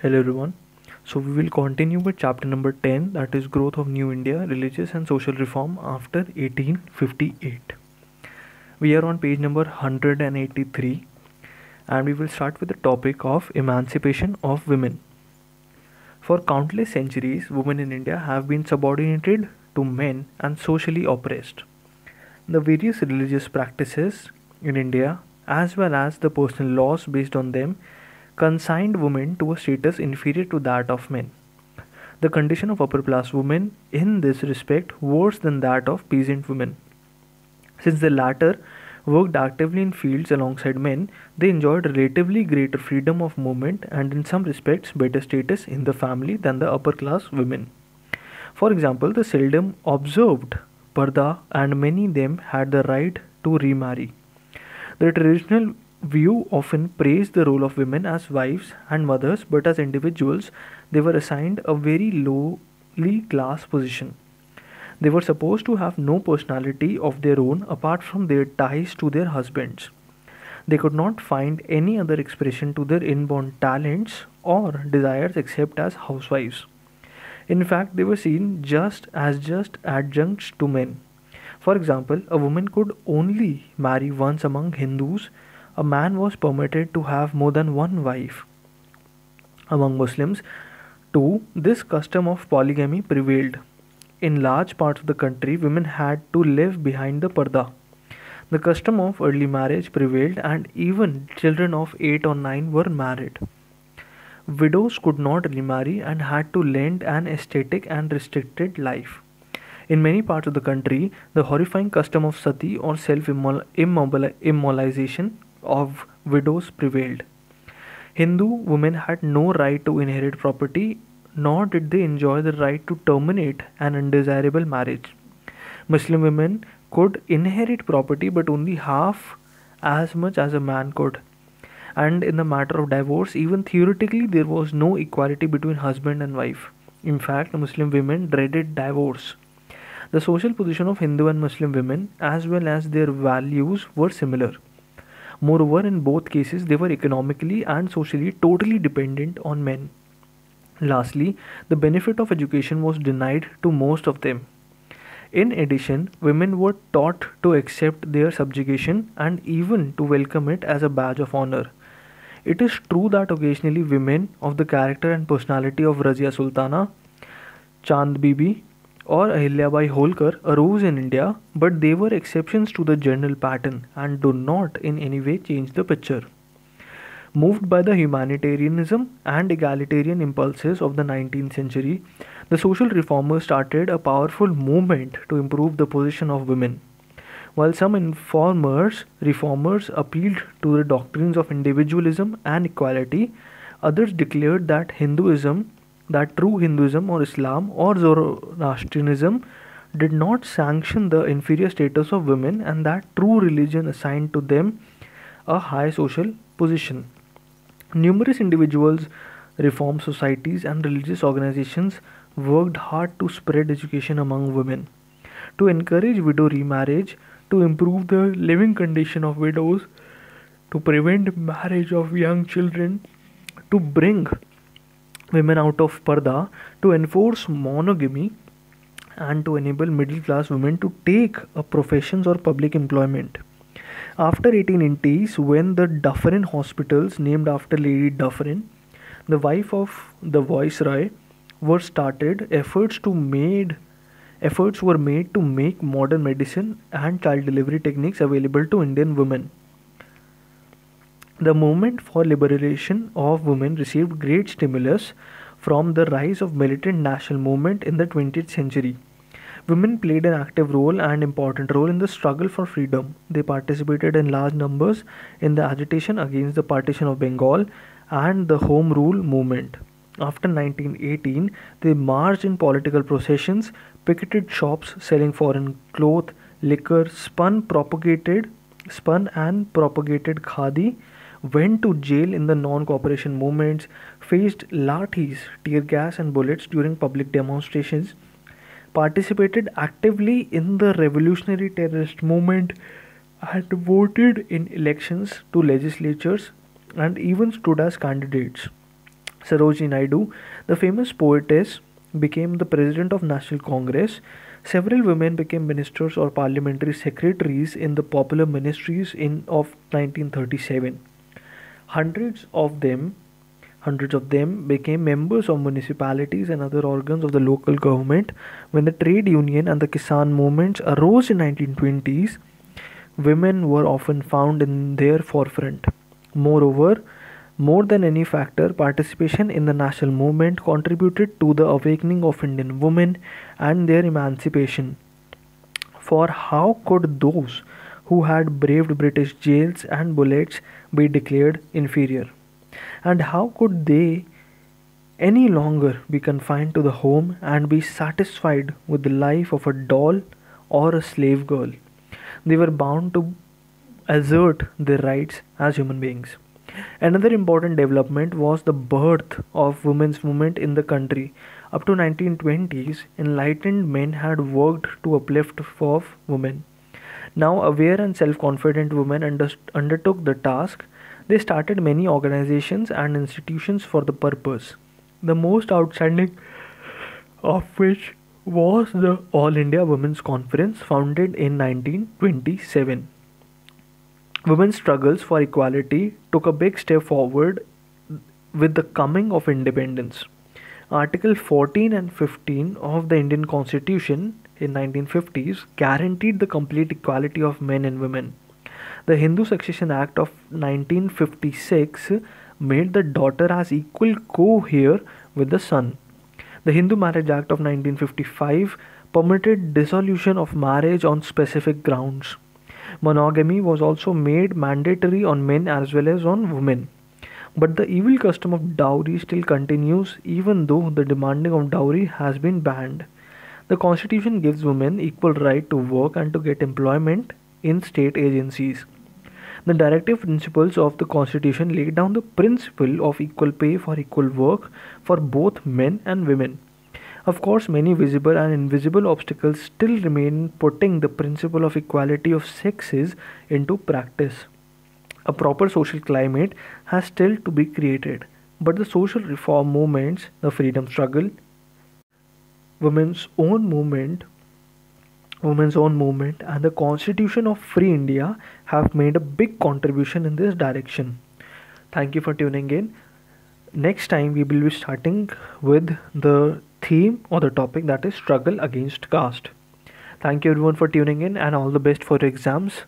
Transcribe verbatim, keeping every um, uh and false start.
Hello everyone. So we will continue with chapter number ten, that is growth of New India, religious and social reform after eighteen fifty-eight. We are on page number one hundred eighty-three and we will start with the topic of emancipation of women. For countless centuries, women in India have been subordinated to men and socially oppressed. The various religious practices in India as well as the personal laws based on them consigned women to a status inferior to that of men. The condition of upper-class women in this respect worse than that of peasant women. Since the latter worked actively in fields alongside men, they enjoyed relatively greater freedom of movement and in some respects better status in the family than the upper-class women. For example, the seldom observed Parda and many of them had the right to remarry. The traditional view often praised the role of women as wives and mothers, but as individuals they were assigned a very lowly class position. They were supposed to have no personality of their own apart from their ties to their husbands. They could not find any other expression to their inborn talents or desires except as housewives. In fact, they were seen just as just adjuncts to men. For example, a woman could only marry once among Hindus. A man was permitted to have more than one wife. Among Muslims, too, this custom of polygamy prevailed. In large parts of the country, women had to live behind the parda. The custom of early marriage prevailed and even children of eight or nine were married. Widows could not remarry and had to lead an ascetic and restricted life. In many parts of the country, the horrifying custom of sati or self-immolation of widows prevailed. Hindu women had no right to inherit property, nor did they enjoy the right to terminate an undesirable marriage. Muslim women could inherit property but only half as much as a man could. And in the matter of divorce, even theoretically there was no equality between husband and wife. In fact, Muslim women dreaded divorce. The social position of Hindu and Muslim women as well as their values were similar. Moreover, in both cases, they were economically and socially totally dependent on men. Lastly, the benefit of education was denied to most of them. In addition, women were taught to accept their subjugation and even to welcome it as a badge of honor. It is true that occasionally women of the character and personality of Razia Sultana, Chand Bibi or Ahilya Bai Holkar arose in India, but they were exceptions to the general pattern and do not in any way change the picture. Moved by the humanitarianism and egalitarian impulses of the nineteenth century, the social reformers started a powerful movement to improve the position of women. While some informers, reformers appealed to the doctrines of individualism and equality, others declared that Hinduism that true Hinduism or Islam or Zoroastrianism did not sanction the inferior status of women and that true religion assigned to them a high social position. Numerous individuals, reform societies and religious organizations worked hard to spread education among women, to encourage widow remarriage, to improve the living condition of widows, to prevent marriage of young children, to bring women out of parda, to enforce monogamy and to enable middle class women to take up professions or public employment. After eighteen eighties, when the Dufferin hospitals, named after Lady Dufferin, the wife of the Viceroy, were started, efforts to made efforts were made to make modern medicine and child delivery techniques available to Indian women. The movement for liberation of women received great stimulus from the rise of militant national movement in the twentieth century. Women played an active role and important role in the struggle for freedom. They participated in large numbers in the agitation against the partition of Bengal and the Home Rule movement. After nineteen eighteen, they marched in political processions, picketed shops selling foreign cloth, liquor, spun, propagated, spun and propagated khadi, went to jail in the non-cooperation movements, faced lathis, tear gas and bullets during public demonstrations, participated actively in the revolutionary terrorist movement, had voted in elections to legislatures and even stood as candidates. Sarojini Naidu, the famous poetess, became the president of National Congress. Several women became ministers or parliamentary secretaries in the popular ministries in of nineteen thirty-seven. Hundreds of them, hundreds of them became members of municipalities and other organs of the local government. When the trade union and the Kisan movements arose in nineteen twenties, women were often found in their forefront. Moreover, more than any factor, participation in the national movement contributed to the awakening of Indian women and their emancipation. For how could those who had braved British jails and bullets be declared inferior? And how could they any longer be confined to the home and be satisfied with the life of a doll or a slave girl? They were bound to assert their rights as human beings. Another important development was the birth of women's movement in the country. Up to nineteen twenties, enlightened men had worked to uplift of women. Now aware and self-confident women under undertook the task. They started many organizations and institutions for the purpose, the most outstanding of which was the All India Women's Conference, founded in nineteen twenty-seven. Women's struggles for equality took a big step forward with the coming of independence. Article fourteen and fifteen of the Indian Constitution in nineteen fifties guaranteed the complete equality of men and women. The Hindu Succession Act of nineteen fifty-six made the daughter as equal co-heir with the son. The Hindu Marriage Act of nineteen fifty-five permitted dissolution of marriage on specific grounds. Monogamy was also made mandatory on men as well as on women. But the evil custom of dowry still continues, even though the demanding of dowry has been banned. The Constitution gives women equal right to work and to get employment in state agencies. The directive principles of the Constitution lay down the principle of equal pay for equal work for both men and women. Of course, many visible and invisible obstacles still remain putting the principle of equality of sexes into practice. A proper social climate has still to be created, but the social reform movements, the freedom struggle, women's own movement, women's own movement and the Constitution of Free India have made a big contribution in this direction. Thank you for tuning in. Next time we will be starting with the theme or the topic that is struggle against caste. Thank you everyone for tuning in and all the best for your exams.